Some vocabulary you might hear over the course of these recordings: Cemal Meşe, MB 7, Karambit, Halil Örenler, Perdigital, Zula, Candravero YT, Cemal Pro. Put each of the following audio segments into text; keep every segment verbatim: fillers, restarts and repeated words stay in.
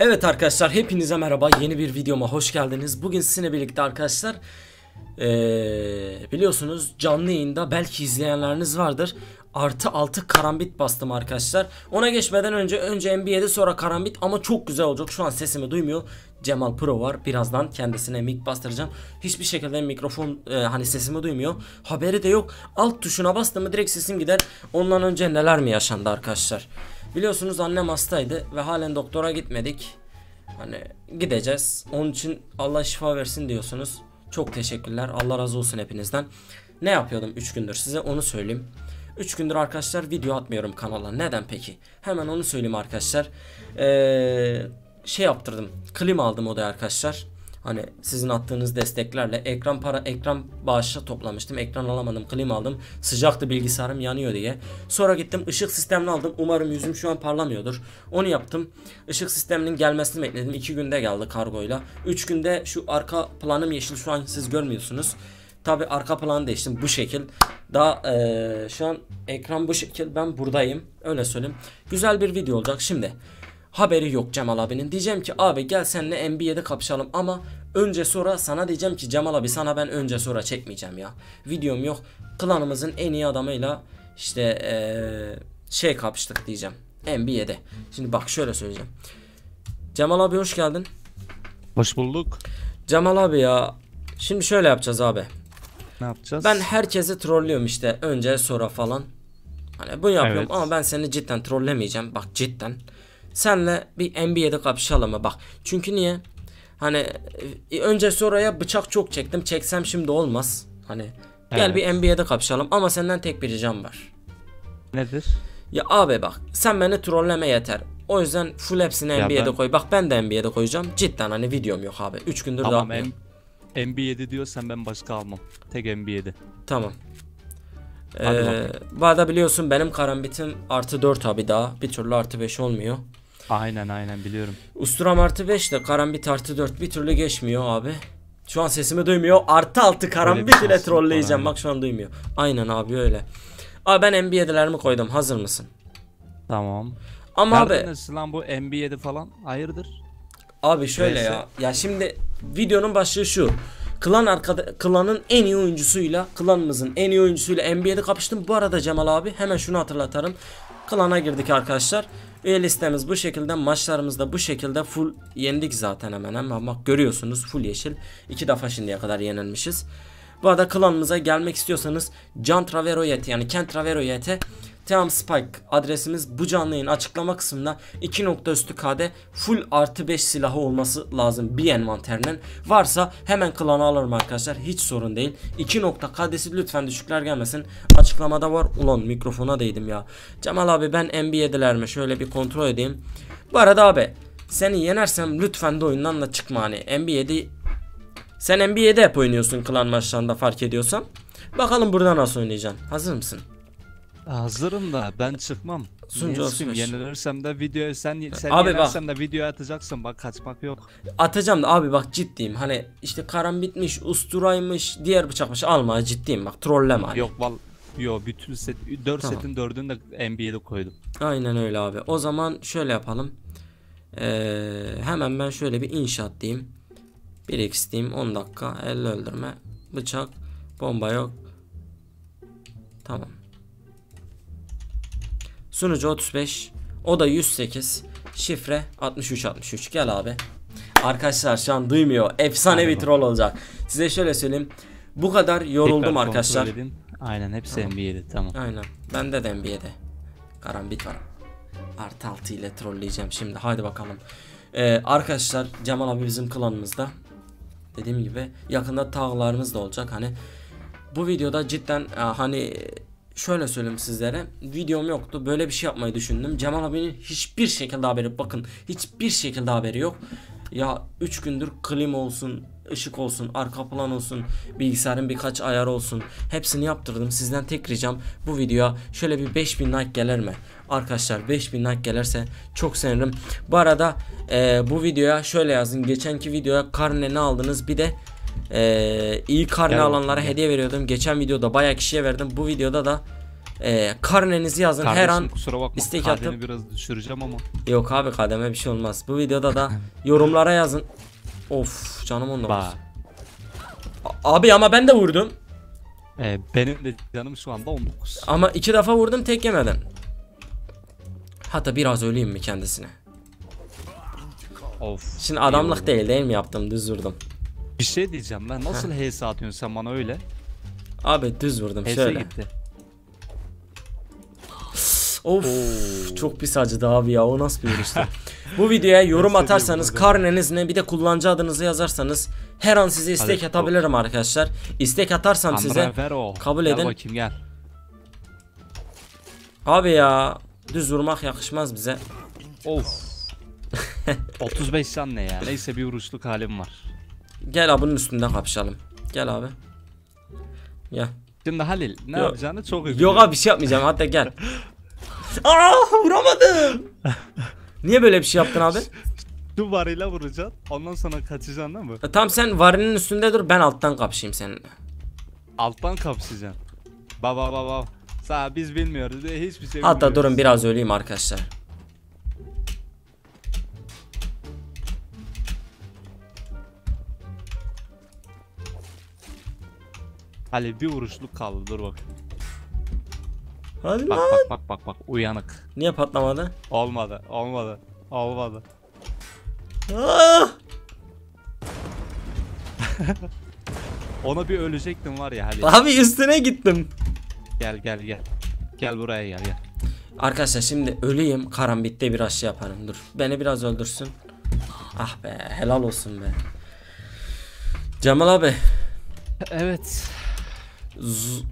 Evet arkadaşlar, hepinize merhaba, yeni bir videoma hoş geldiniz. Bugün sizinle birlikte arkadaşlar ee, biliyorsunuz canlı yayında belki izleyenleriniz vardır, artı altı karambit bastım arkadaşlar. Ona geçmeden önce önce N B A'de sonra karambit, ama çok güzel olacak. Şu an sesimi duymuyor, Cemal Pro var, birazdan kendisine mic bastıracağım. Hiçbir şekilde mikrofon e, hani sesimi duymuyor, haberi de yok. Alt tuşuna bastım mı direkt sesim gider. Ondan önce neler mi yaşandı arkadaşlar? Biliyorsunuz annem hastaydı ve halen doktora gitmedik. Hani gideceğiz. Onun için Allah şifa versin diyorsunuz. Çok teşekkürler. Allah razı olsun hepinizden. Ne yapıyordum üç gündür, size onu söyleyeyim. üç gündür arkadaşlar video atmıyorum kanala. Neden peki? Hemen onu söyleyeyim arkadaşlar. Ee, şey yaptırdım. Klima aldım odaya arkadaşlar. Hani sizin attığınız desteklerle ekran para ekran bağışı toplamıştım. Ekran alamadım, klima aldım. Sıcaktı, bilgisayarım yanıyor diye. Sonra gittim ışık sistemini aldım. Umarım yüzüm şu an parlamıyordur. Onu yaptım. Işık sisteminin gelmesini bekledim. iki günde geldi kargoyla. üç günde şu arka planım yeşil, şu an siz görmüyorsunuz. Tabi arka planı değiştim bu şekil. Daha ee, şu an ekran bu şekil, ben buradayım. Öyle söyleyeyim. Güzel bir video olacak şimdi. Haberi yok Cemal abinin. Diyeceğim ki abi gel seninle N B A'de kapışalım, ama önce sonra sana diyeceğim ki Cemal abi sana ben önce sonra çekmeyeceğim ya. Videom yok. Klanımızın en iyi adamıyla işte ee, şey kapıştık diyeceğim N B A'de. Şimdi bak şöyle söyleyeceğim. Cemal abi hoş geldin. Hoş bulduk. Cemal abi ya, şimdi şöyle yapacağız abi. Ne yapacağız? Ben herkesi trollüyorum işte, önce sonra falan. Hani bunu yapıyorum, evet. Ama ben seni cidden trollemeyeceğim. Bak cidden. Senle bir N B A'de kapışalım mı? Bak çünkü niye? Hani önce sonraya bıçak çok çektim. Çeksem şimdi olmaz. Hani gel, evet. Bir N B A'de kapışalım, ama senden tek bir ricam var. Nedir? Ya abi bak, sen beni trolleme yeter. O yüzden full hepsini ya N B A'de ben... koy. Bak ben de N B A'de koyacağım. Cidden hani videom yok abi. üç gündür tamam, daha atmıyorum. N B A'de diyorsan ben başka almam. Tek N B A'de. Tamam. Ee, bu arada biliyorsun benim karambitim artı dört abi daha. Bir türlü artı beş olmuyor. Aynen aynen biliyorum. Usturam artı beş de karambit artı dört bir türlü geçmiyor abi. Şu an sesimi duymuyor. Artı altı karambit ile trolleyeceğim. Bak şu an duymuyor. Aynen abi öyle. Abi ben N B A'delerimi koydum. Hazır mısın? Tamam. Ama nereden abi nasıl lan bu N B A'de falan? Hayırdır? Abi şöyle neyse ya. Ya şimdi videonun başlığı şu. Klan arkada, klanın en iyi oyuncusuyla, klanımızın en iyi oyuncusuyla N B A'de kapıştım. Bu arada Cemal abi hemen şunu hatırlatarım. Klana girdik arkadaşlar. Üye listemiz bu şekilde, maçlarımız da bu şekilde. Full yendik zaten hemen hemen. Bak görüyorsunuz full yeşil. İki defa şimdiye kadar yenilmişiz. Bu arada klanımıza gelmek istiyorsanız Candravero Y T, yani Candravero Y T Tam Spike adresimiz. Bu canlı yayın açıklama kısmında iki nokta üstü K D full artı beş silahı olması lazım bir envanterinin. Varsa hemen klana alırım arkadaşlar, hiç sorun değil. iki nokta K D'si lütfen düşükler gelmesin. Açıklamada var. Ulan mikrofona değdim ya. Cemal abi ben N B A'deler mi? Şöyle bir kontrol edeyim. Bu arada abi seni yenersem lütfen de oyundan da çıkma, hani N B A'de. Sen N B A'de hep oynuyorsun klan maçlarında, fark ediyorsam. Bakalım burada nasıl oynayacaksın. Hazır mısın? Hazırım da ben çıkmam. Sunucu yenilirsem de videoyu sen, sen abi yenersem bak, de videoya atacaksın. Bak kaçmak yok. Atacağım da abi bak ciddiyim. Hani işte karambitmiş, usturaymış, diğer bıçakmış, alma, ciddiyim bak, trolleme hani. Yok vallahi. Yo bütün set dört tamam. Setin dördünü de N B A'de koydum. Aynen öyle abi. O zaman şöyle yapalım. Ee, hemen ben şöyle bir inşaat diyeyim. bir x diyeyim, on dakika, elli öldürme, bıçak, bomba yok. Tamam. Sunucu otuz beş, o da yüz sekiz, şifre altmış üç altmış üç. Gel abi. Arkadaşlar şu an duymuyor. Efsane bir troll olacak. Size şöyle söyleyeyim. Bu kadar yoruldum tekrar arkadaşlar. Aynen hepsi tamam. N B A'de tamam. Aynen. Bende de N B A'de. Karambit var. Artı altı ile trolleyeceğim şimdi. Haydi bakalım. Ee, arkadaşlar Cemal abi bizim klanımızda. Dediğim gibi yakında tağlarımız da olacak. Hani bu videoda cidden hani şöyle söyleyeyim sizlere, videom yoktu, böyle bir şey yapmayı düşündüm. Cemal abinin hiçbir şekilde haberi, bakın hiçbir şekilde haberi yok. Ya üç gündür klima olsun, ışık olsun, arka plan olsun, bilgisayarın birkaç ayarı olsun, hepsini yaptırdım. Sizden tek ricam bu videoya şöyle bir beş bin like gelir mi? Arkadaşlar beş bin like gelirse çok sevinirim. Bu arada e, bu videoya şöyle yazın, geçenki videoya karne ne aldınız, bir de Ee, iyi karne alanlara hediye veriyordum. Geçen videoda bayağı kişiye verdim. Bu videoda da e, karnenizi yazın. Kardeşim, her an istek atıp biraz düşüreceğim ama. Yok abi, kademe bir şey olmaz. Bu videoda da yorumlara yazın. Of canım on dokuz. Abi ama ben de vurdum. Ee, benim de canım şu anda on dokuz. Ama iki defa vurdum, tek yemeden. Hatta biraz öleyim mi kendisine? Of. Şimdi adamlık değil değil mi yaptım, düz vurdum. Bir şey diyeceğim lan, nasıl H S atıyorsun sen bana öyle? Abi düz vurdum H S şöyle. Gitti. Of. Oo. Çok pis acıdı abi ya, o nasıl bir vuruştu? Bu videoya yorum atarsanız, karneniz ne, bir de kullanıcı adınızı yazarsanız her an size istek Hadi, atabilirim o. arkadaşlar. İstek atarsam Candravero size kabul edin. Gel bakayım, gel. Abi ya düz vurmak yakışmaz bize. Of. otuz beş sen ne ya? Neyse, bir vuruşluk halim var. Gel abinin üstünden kapışalım. Gel abi. Ya. Şimdi Halil ne Yo. yapacağını çok iyi. Yok abi, bir şey yapmayacağım. Hatta gel. Aa, vuramadım. Niye böyle bir şey yaptın abi? Şu varıyla vuracaksın. Ondan sonra kaçacaksın değil mi? E, tamam, sen varının üstünde dur. Ben alttan kapışayım seninle. Alttan kapışacaksın. Baba baba. Sağ, biz bilmiyoruz. Hiçbir şey. Hatta bilmiyoruz. Durun biraz öleyim arkadaşlar. Halil bir vuruşluk kaldı, dur bak. Hadi bak, lan. Bak bak bak bak, uyanık. Niye patlamadı? Olmadı olmadı olmadı. Ona bir ölecektim var ya Halil. Abi üstüne gittim. Gel gel gel. Gel buraya gel gel. Arkadaşlar şimdi öleyim, Karambit'te biraz şey yaparım, dur. Beni biraz öldürsün. Ah be, helal olsun be. Cemal abi. Evet.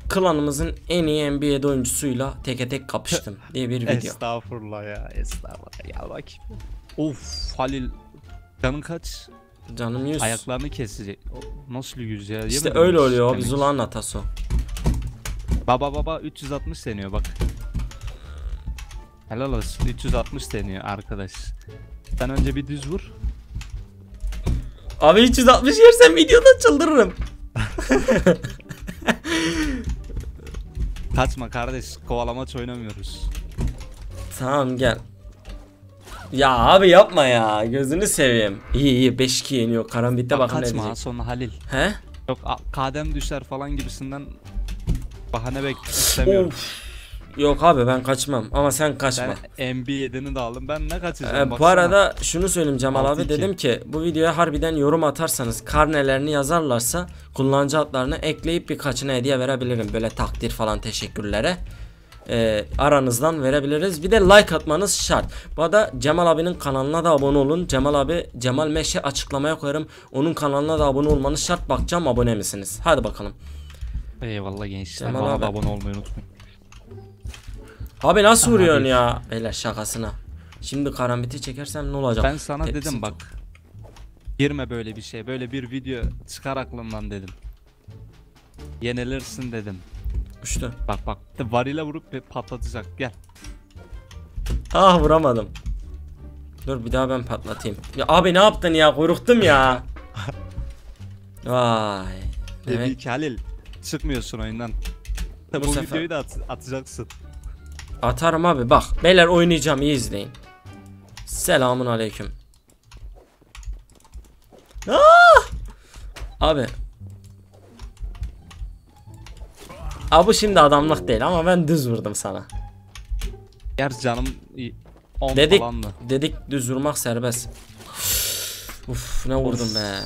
Klanımızın en iyi N B A'de oyuncusuyla teke tek kapıştım diye bir video. Estağfurullah ya, estağfurullah. Gel bak. Of Halil, canın kaç? Canım yüz. Ayaklarını kesecek. Nasıl yüz ya? İşte yemedim öyle oluyor abi, Zula'nın hatası. Baba baba üç yüz altmış deniyor bak. Helal olsun, üç yüz altmış deniyor arkadaş. Sen önce bir düz vur. Abi üç yüz altmış yersem videoda çıldırırım. Kaçma kardeş, kovalamaç oynamıyoruz. Tamam gel. Ya abi yapma ya, gözünü seveyim. İyi iyi, beş iki yeniyor Karambit'te, bakın ne diyecek. Kaçma sonra Halil. He? Yok, kadem düşer falan gibisinden bahane beklemiyorum. Of. Yok abi ben kaçmam, ama sen kaçma. Ben N B A'dini de aldım, ben ne kaçacağım? Ee, bu arada şunu söyleyeyim Cemal abi, dedim ki bu videoya harbiden yorum atarsanız, karnelerini yazarlarsa kullanıcı adlarını ekleyip birkaçına hediye verebilirim, böyle takdir falan, teşekkürlere ee, aranızdan verebiliriz. Bir de like atmanız şart. Bu arada Cemal abinin kanalına da abone olun. Cemal abi, Cemal Meşe, açıklamaya koyarım. Onun kanalına da abone olmanız şart, bakacağım abone misiniz. Hadi bakalım. Eyvallah gençler, Cemal bana abi. Da abone olmayı unutmayın. Abi nasıl Aha, vuruyorsun abi. Ya? Beyler şakasına. Şimdi Karambit'i çekersem ne olacak? Ben sana Tepsisi dedim bak. Girme böyle bir şey. Böyle bir video çıkar aklımdan dedim. Yenilirsin dedim. İşte. Bak bak. Varıyla vurup patlatacak. Gel. Ah vuramadım. Dur bir daha ben patlatayım. Ya abi ne yaptın ya? Korktum ya. Vay. Demek ki Halil çıkmıyorsun oyundan. Bu, bu sefer... videoyu da at atacaksın. Atarım abi bak. Beyler oynayacağım, iyi izleyin. Selamun aleyküm. Aa! Abi. Abi şimdi adamlık değil ama ben düz vurdum sana. Yer canım on dedik, falan da. Dedik düz vurmak serbest. Uf ne vurdum of, be.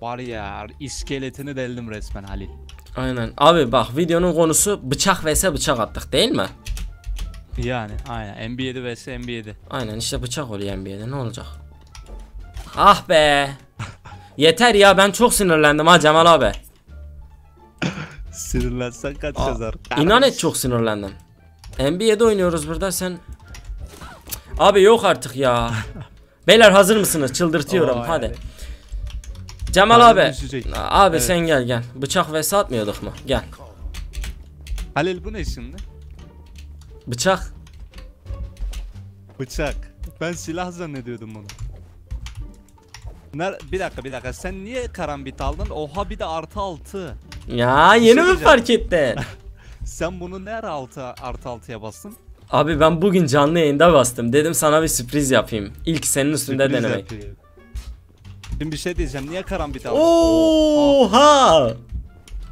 Var ya, iskeletini deldim resmen Halil. Aynen. Abi bak, videonun konusu bıçak vs bıçak attık değil mi? Yani aynen N B A'de vs N B A'de. Aynen işte, bıçak oluyor N B A'de, ne olacak? Ah be. Yeter ya, ben çok sinirlendim ha Cemal abi. Sinirlensen kaç yazar? İnan et, çok sinirlendim. N B A'de oynuyoruz burada sen. Abi yok artık ya. Beyler hazır mısınız? Çıldırtıyorum oh, hadi. Yani. Cemal ben abi. Abi evet. Sen gel gel. Bıçak vs atmıyorduk mu? Gel. Halil bu ne şimdi? Bıçak. Bıçak. Ben silah zannediyordum bunu. Ner bir dakika bir dakika. Sen niye Karambit aldın? Oha bir de artı altı. Ya yeni mi fark ettin? Sen bunu nerede altı, artı altıya bastın? Abi ben bugün canlı yayında bastım. Dedim sana bir sürpriz yapayım. İlk senin üstünde sürpriz denemek. Yapayım. Şimdi bir şey diyeceğim. Niye karambit aldın? Oha!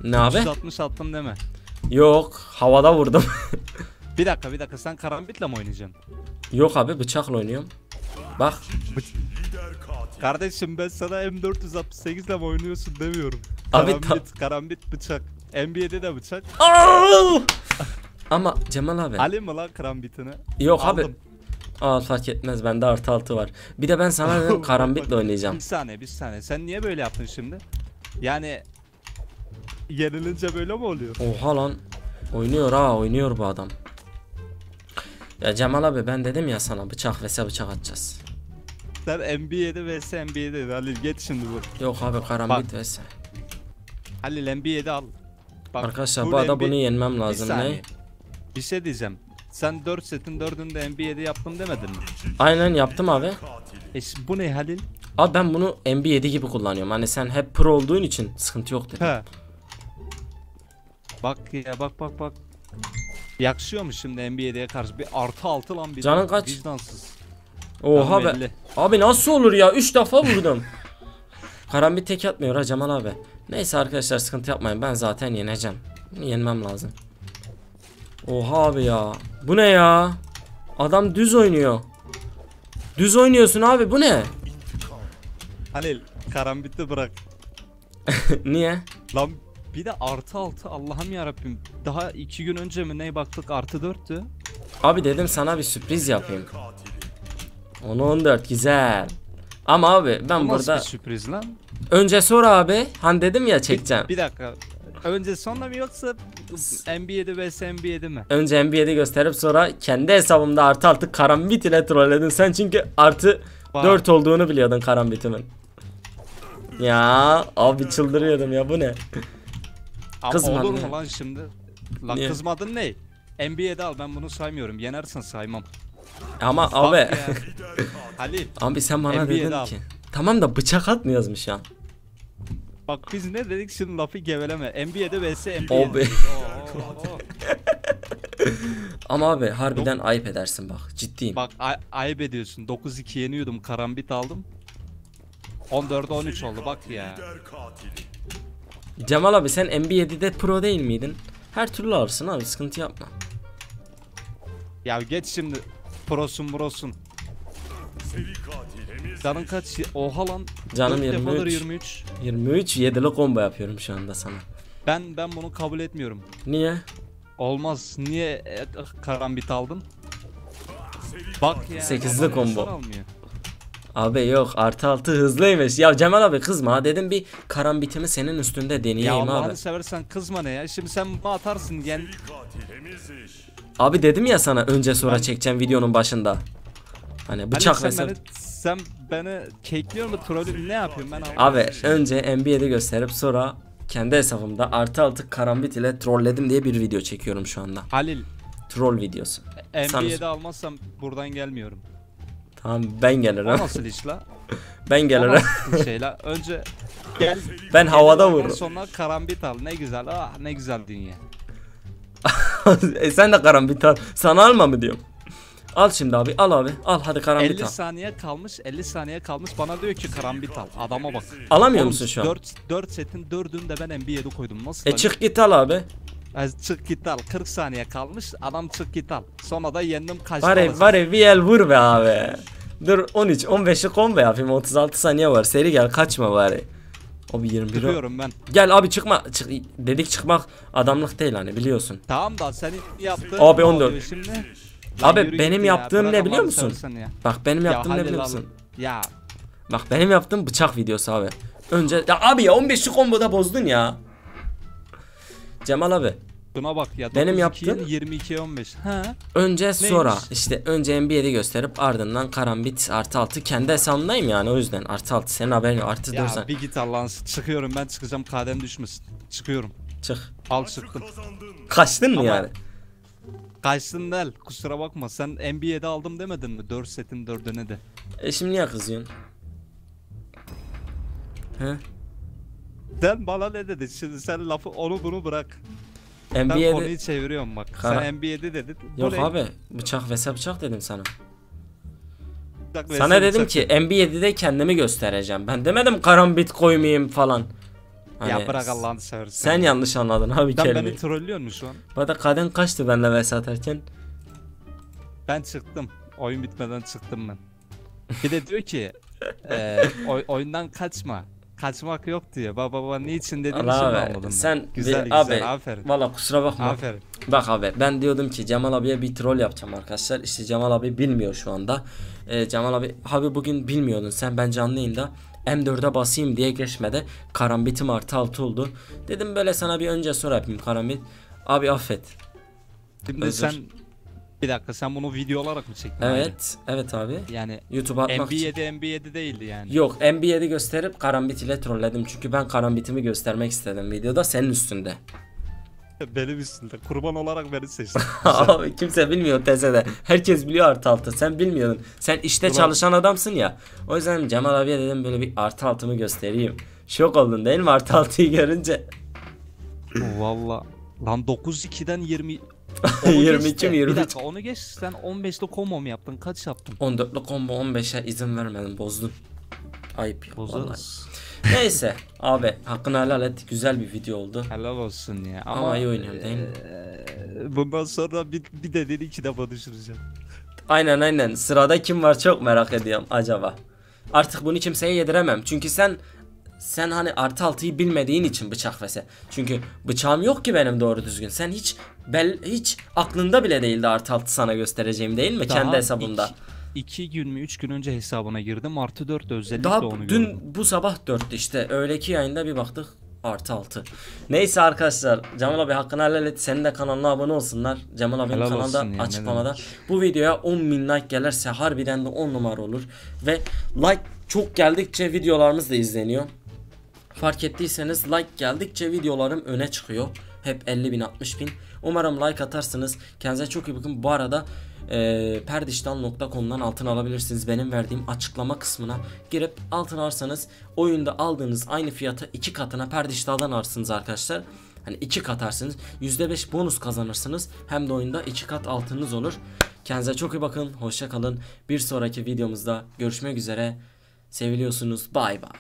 Ne abi? üç altmış attım deme. Yok, havada vurdum. Bir dakika, bir dakika. Sen karambitle mi oynayacaksın? Yok abi, bıçakla oynuyorum. Bak. Kardeşim ben sana M dört yüz altmış sekiz ile mi oynuyorsun demiyorum. Abi karambit, karambit bıçak. N B A'de de bıçak. Ama Cemal abi. Alayım mı lan karambitini? Yok aldım abi. Aa, fark etmez, bende artı altı var. Bir de ben sana dedim karambitle oynayacağım. Bir saniye, bir saniye. Sen niye böyle yaptın şimdi? Yani yenilince böyle mi oluyor? Oha lan. Oynuyor ha, oynuyor bu adam. Ya Cemal abi ben dedim ya sana bıçak vs bıçak atacağız. Sen N B A'de vs N B A'de Halil geç şimdi bu. Yok abi karambit vs. Halil N B A'de al. Bak, arkadaşlar bu adam bunu yenmem lazım. Bir ne? Bir şey diyeceğim. Sen dört setin dördünü de N B A'de yaptım demedin mi? Aynen yaptım abi. E bu ne Halil? Abi ben bunu N B A'de gibi kullanıyorum. Hani sen hep pro olduğun için sıkıntı yok dedim. He. Bak ya bak bak bak. Yakışıyor mu şimdi N B A'ye karşı? Bir artı altı lan bir. Canın kaç? Vicdansız. Oha be. Abi nasıl olur ya? üç defa vurdum. Karambit tek atmıyor ha Cemal abi. Neyse arkadaşlar sıkıntı yapmayın. Ben zaten yeneceğim. Yenmem lazım. Oha abi ya. Bu ne ya? Adam düz oynuyor. Düz oynuyorsun abi, bu ne? Halil karambiti bırak. Niye? Lan bir de artı altı, Allah'ım yarabbim. Daha iki gün önce mi neye baktık, artı dörttü. Abi dedim sana bir sürpriz yapayım. on on dört güzel. Ama abi ben ama burada sürpriz lan. Önce sor abi. Hani dedim ya çekeceğim. Bir, bir dakika. Önce sonra mı yoksa N B A'de vs N B A'de mi? Önce N B A'de gösterip sonra kendi hesabımda artı altı karambit ile trolledin sen, çünkü artı wow. dört olduğunu biliyordun karambitimin. Ya abi çıldırıyordum ya, bu ne? Kızmadın olur mu lan şimdi? Lan niye? Kızmadın ne? N B A'de al, ben bunu saymıyorum. Yenersen saymam. Ama bak abi. Ali. Abi sen bana N B A'de dedin al. Ki. Tamam da bıçak atmıyoruzmuş ya. Bak biz ne dedik şimdi, lafı geveleme. N B A'de vs N B A'de. Abi. Ama abi harbiden Yok. ayıp edersin bak, ciddiyim. Bak ay ayıp ediyorsun. dokuz iki yeniyordum, karambit aldım. on dörde on üç oldu bak ya. Cemal abi sen N B A'de pro değil miydin? Her türlü alırsın abi, sıkıntı yapma. Ya geç şimdi prosun brosun. Canın kaç? Oha lan. Canım yirmi üç. yirmi üç yedili combo yapıyorum şu anda sana. Ben ben bunu kabul etmiyorum. Niye? Olmaz. Niye karambit aldın? Bak ya. sekizli combo. Abi yok, artı altı hızlıymış. Ya Cemal abi kızma, dedim bir karambitimi senin üstünde deneyeyim abi. Ya Allah'ını seversen kızma ne ya. Şimdi sen bunu atarsın gel. Abi dedim ya sana önce sonra ben... çekeceğim videonun başında. Hani bıçak mesela. Hani sen beni kekliyor mu, trolü ne yapıyorsun ben? Abi önce N B A'de gösterip sonra kendi hesabımda artı altı karambit ile trolledim diye bir video çekiyorum şu anda. Halil. Troll videosu. N B A'de almazsam buradan gelmiyorum. Tamam ben gelirim. O nasıl iş la? Ben gelirim. Şey la, önce gel. Ben havada vururum. Sonra karambit al, ne güzel ah, ne güzel dünya. E sen de karambit al. Sana alma mı diyorum? Al şimdi abi, al abi, al hadi karambit al. elli saniye kalmış, elli saniye kalmış, bana diyor ki karambit al, adama bak. Alamıyor musun şu an? dört, dört setin dördünü de ben N B A'de koydum, nasıl? E çık git al abi. E çık git al, kırk saniye kalmış, adam çık git al. Sonra da yendim kaç var ev, var ev, bir el vur be abi. Dur on üç on beşi combo yapayım, otuz altı saniye var, seri gel, kaçma bari. Abi yirmi bir. Çıkıyorum ben. Gel abi çıkma. Çık, dedik çıkmak adamlık değil hani biliyorsun. Tamam da senin yaptığın abi on dört. Abi ya, benim yaptığım ya, ne biliyor musun? Bak benim yaptığım ya, ne biliyor musun? Ya. Bak benim yaptığım bıçak videosu abi. Önce ya abi ya on beşli komboda bozdun ya. Cemal abi. Buna bak ya. Benim yaptığım yirmi iki on beş. Ha. Önce neymiş? Sonra işte önce N B A'de gösterip ardından karambit artı altı kendi hesabındayım yani, o yüzden artı altı senin haberin yok, artı dört. Ya bir git Allah'ın, çıkıyorum ben, çıkacağım kadem düşmesin. Çıkıyorum. Çık. Al çıktım. Kaçtın mı yani? Kaçtın del, kusura bakma. Sen N B A'de aldım demedin mi? dört setin dördüne de. E şimdi niye kızıyorsun? He? Sen bana ne dedin şimdi, sen lafı onu bunu bırak. Ben N B A'de... konuyu çeviriyorum bak. Kara... Sen N B A'de dedin. Yok buraya... abi bıçak vs bıçak dedim sana. Bıçak sana dedim bıçak ki N B A'de kendimi göstereceğim. Ben demedim karambit koymayayım falan. Hani ya bırak Allah'ını seversen. Sen yanlış anladın abi lan kelimeyi. Beni trollüyorsun şu an. Bana kaden kaçtı benimle vs atarken? Ben çıktım. Oyun bitmeden çıktım ben. Bir de diyor ki e, oy, oyundan kaçma. Kaçmak yok diyor. Baba baba niçin dedim şey sen güzel, güzel abi. Aferin. Valla kusura bakma. Aferin. Bak abi ben diyordum ki Cemal abiye bir troll yapacağım arkadaşlar. İşte Cemal abi bilmiyor şu anda. Ee, Cemal abi abi bugün bilmiyordun sen, ben canlıyım da M dört'e basayım diye geçmedi. Karambitim artı altı oldu. Dedim böyle sana bir önce soru yapayım karambit. Abi affet. Şimdi özür. Sen bir dakika sen bunu video olarak mı çektin? Evet abi? Evet abi. Yani YouTube'a atmak için. M B yedi M B yedi değildi yani. Yok M B yedi gösterip karambit ile trolledim. Çünkü ben karambitimi göstermek istedim videoda senin üstünde. Benim üstünde. Kurban olarak beni seçtin. Abi kimse bilmiyor T S'de. Herkes biliyor artı altı. Sen bilmiyordun. Sen işte ulan çalışan adamsın ya. O yüzden Cemal abiye dedim böyle bir artı altımı göstereyim. Şok oldun değil mi artı altıyı görünce? Valla. Lan dokuz iki'den yirmi... yirmi iki mi yirmi üç? Bir dakika onu geç, sen on beş'li combo mu yaptın, kaç yaptın? on dört'lü combo on beş'e izin vermedim, bozdum. Ayıp ya vallahi. Neyse abi hakkını helal et, güzel bir video oldu. Helal olsun ya. Ama, ama iyi oynuyorum e, değil mi? E, bundan sonra bir, bir de dedi iki defa düşüreceğim. Aynen aynen, sırada kim var çok merak ediyorum acaba. Artık bunu kimseye yediremem çünkü sen... Sen hani artı altıyı bilmediğin için bıçak vs. Çünkü bıçağım yok ki benim doğru düzgün. Sen hiç bel hiç aklında bile değildi artı altı sana göstereceğim değil mi? Daha kendi hesabımda. iki gün mü üç gün önce hesabına girdim. Artı dört özellikle daha onu dün gördüm. Bu sabah dört'tü işte. Öğleki yayında bir baktık artı altı. Neyse arkadaşlar Cemal abi hakkını helal et. Senin de kanalına abone olsunlar. Cemal abinin kanalda yani, açıklamada. Bu videoya on bin like gelirse harbiden de on numara olur. Ve like çok geldikçe videolarımız da izleniyor. Fark ettiyseniz like geldikçe videolarım öne çıkıyor. Hep elli bin altmış bin. Umarım like atarsınız. Kendinize çok iyi bakın. Bu arada e, perdiştan nokta com'dan altın alabilirsiniz. Benim verdiğim açıklama kısmına girip altın alırsanız oyunda aldığınız aynı fiyata iki katına perdiştandan alırsınız arkadaşlar. Hani iki kat atarsınız. yüzde beş bonus kazanırsınız. Hem de oyunda iki kat altınız olur. Kendinize çok iyi bakın. Hoşça kalın. Bir sonraki videomuzda görüşmek üzere. Seviliyorsunuz. Bay bay.